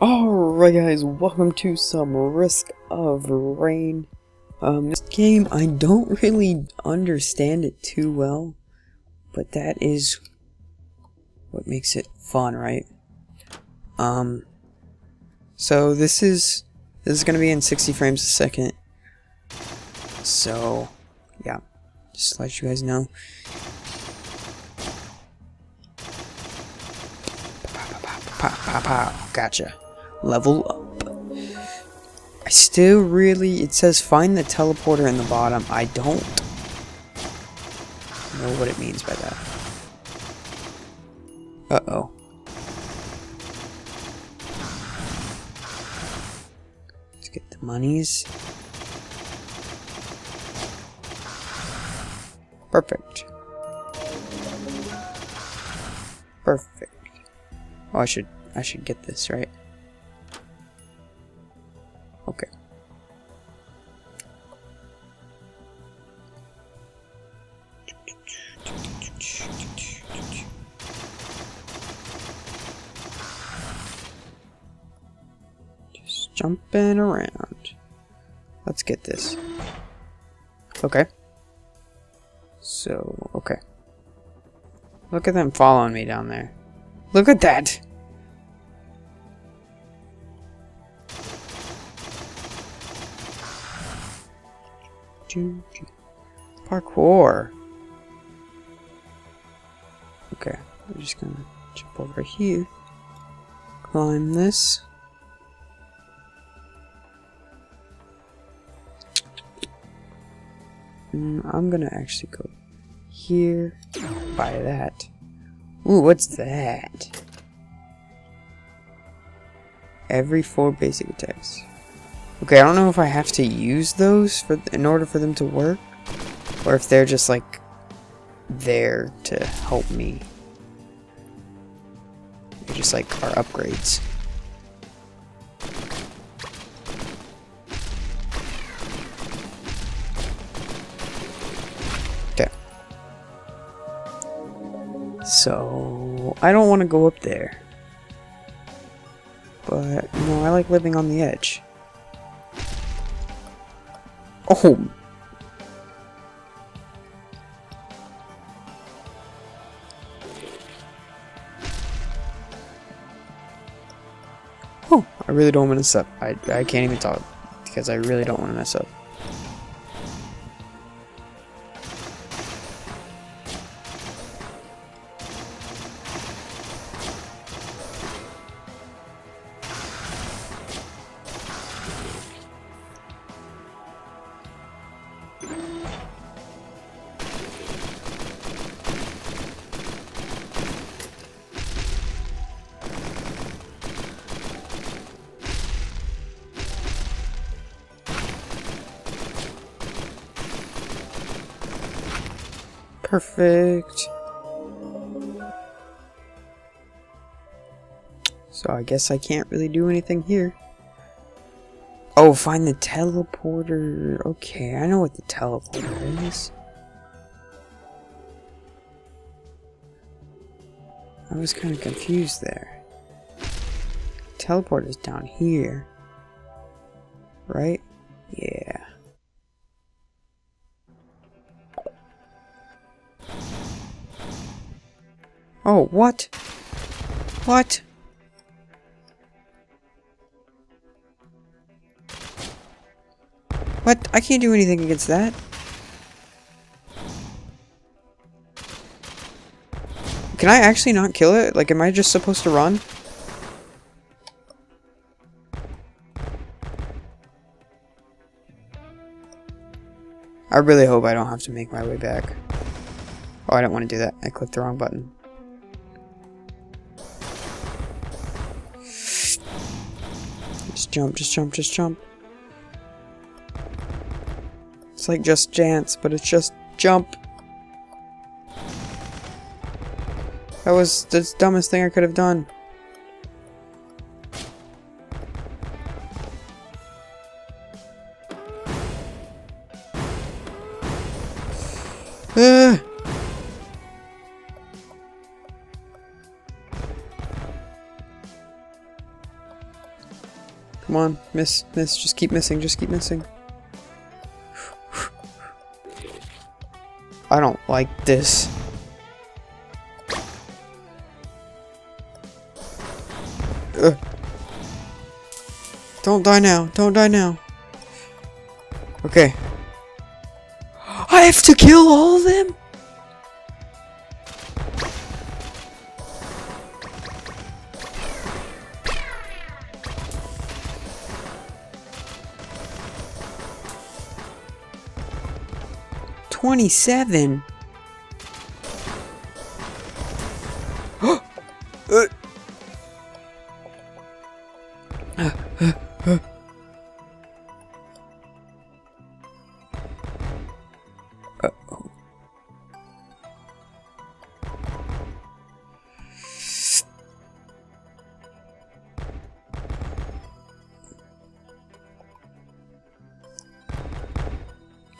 Alright guys, welcome to some Risk of Rain. This game, I don't really understand it too well, but that is what makes it fun, right? So this is gonna be in 60 frames a second. So, yeah, just to let you guys know. Gotcha. Level up. I still really... It says find the teleporter in the bottom. I don't know what it means by that. Uh-oh. Let's get the monies. Perfect. Perfect. Oh, I should get this, right? Okay. Just jumping around. Let's get this. Okay. So, okay. Look at them following me down there. Look at that! Parkour. Okay, we're just gonna jump over here. Climb this. And I'm gonna actually go here by that. Ooh, what's that? Every 4 basic attacks. Okay, I don't know if I have to use those in order for them to work, or if they're just like there to help me. They're just like our upgrades. Okay. So I don't want to go up there, but no, I like living on the edge. Oh! Oh! I really don't want to mess up. I can't even talk because I really don't want to mess up. Perfect. So I guess I can't really do anything here. Oh, find the teleporter. Okay, I know what the teleporter is. I was kind of confused there. Teleporter's down here. Right? Yeah. Oh, what? What? What? I can't do anything against that. Can I actually not kill it? Like, am I just supposed to run? I really hope I don't have to make my way back. Oh, I don't want to do that. I clicked the wrong button. Jump, just jump, just jump. It's like Just Dance, but it's just jump. That was the dumbest thing I could have done. Come on, miss, miss, just keep missing, just keep missing. I don't like this. Ugh. Don't die now, don't die now. Okay. I have to kill all of them? $27. Uh-oh.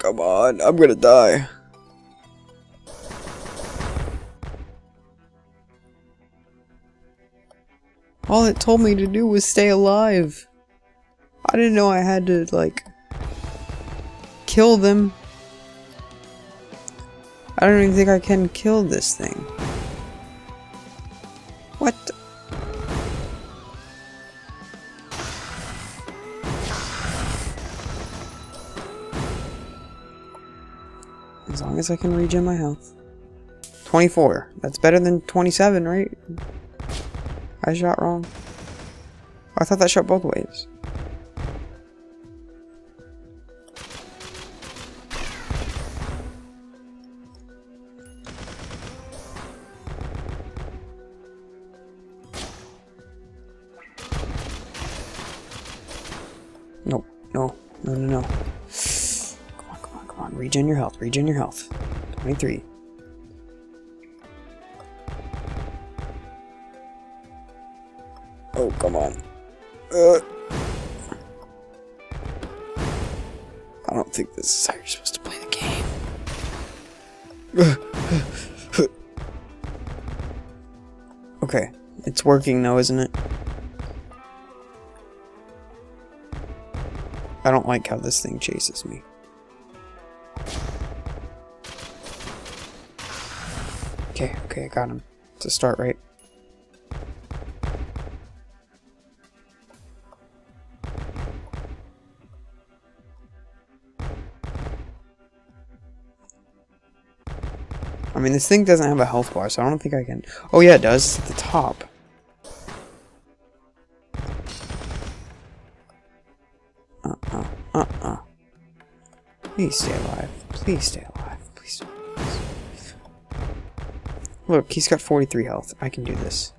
Come on, I'm gonna die. All it told me to do was stay alive. I didn't know I had to, like, kill them. I don't even think I can kill this thing. What? As long as I can regen my health. 24. That's better than 27, right? I shot wrong. I thought that shot both ways. No, no, no, no, no. Come on, come on, come on. Regen your health, regen your health. 23. Oh, come on. I don't think this is how you're supposed to play the game. Okay, it's working though, isn't it? I don't like how this thing chases me. Okay, okay, I got him. It's a start, right? I mean, this thing doesn't have a health bar, so I don't think I can... Oh yeah, it does. It's at the top. Please stay alive. Please stay alive. Please stay alive. Look, he's got 43 health. I can do this.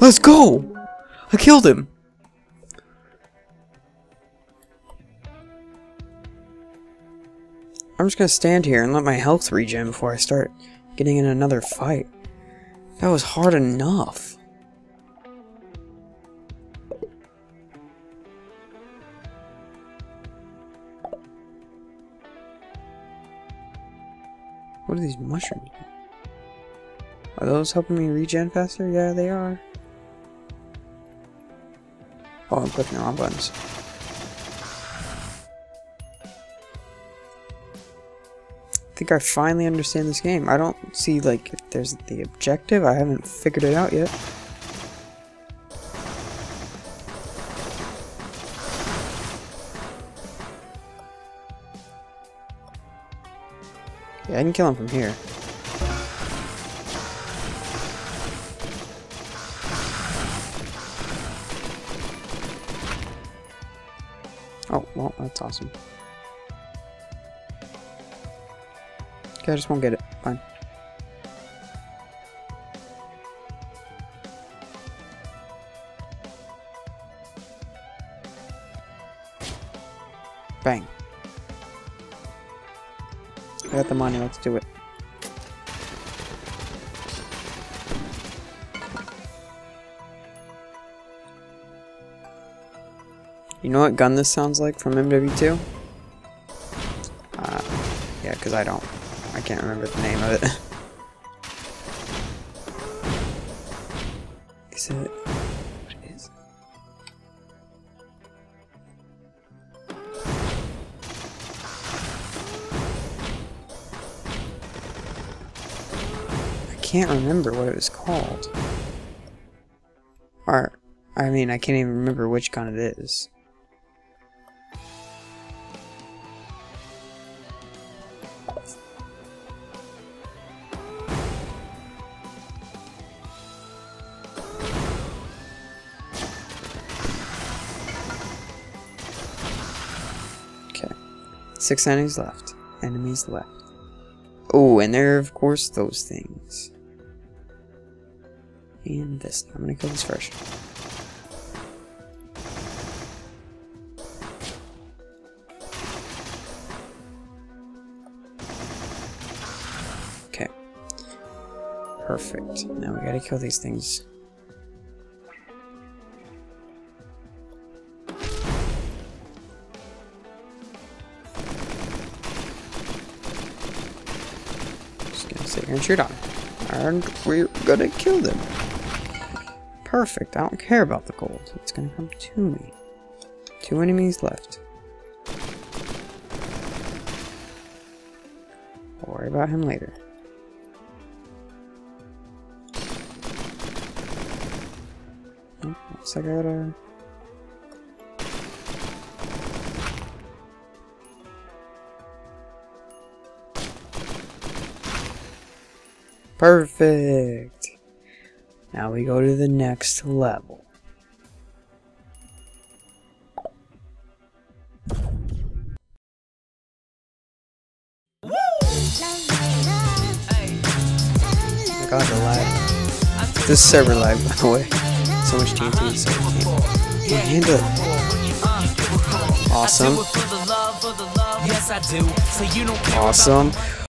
Let's go! I killed him! I'm just gonna stand here and let my health regen before I start getting in another fight. That was hard enough. What are these mushrooms? Are those helping me regen faster? Yeah, they are. Oh, I'm clicking the wrong buttons. I think I finally understand this game. I don't see, like, if there's the objective. I haven't figured it out yet. Yeah, I can kill him from here. Oh, well, that's awesome. Okay, I just won't get it. Fine. Bang. I got the money, let's do it. You know what gun this sounds like from MW2? Yeah, because I can't remember the name of it. Is it... can't remember what it was called. Or, I mean, I can't even remember which gun it is. Okay. 6 enemies left. Enemies left. Oh, and there are, of course, those things. And this. I'm gonna kill this first. Okay. Perfect. Now we gotta kill these things. And shoot on. And we're gonna kill them. Perfect. I don't care about the gold. It's gonna come to me. 2 enemies left. I'll worry about him later. Oh, so I gotta... Perfect! Now we go to the next level. Woo! Oh god, the lag. This is server lag, by the way. So much TNT, so we can't handle it. Awesome. Awesome.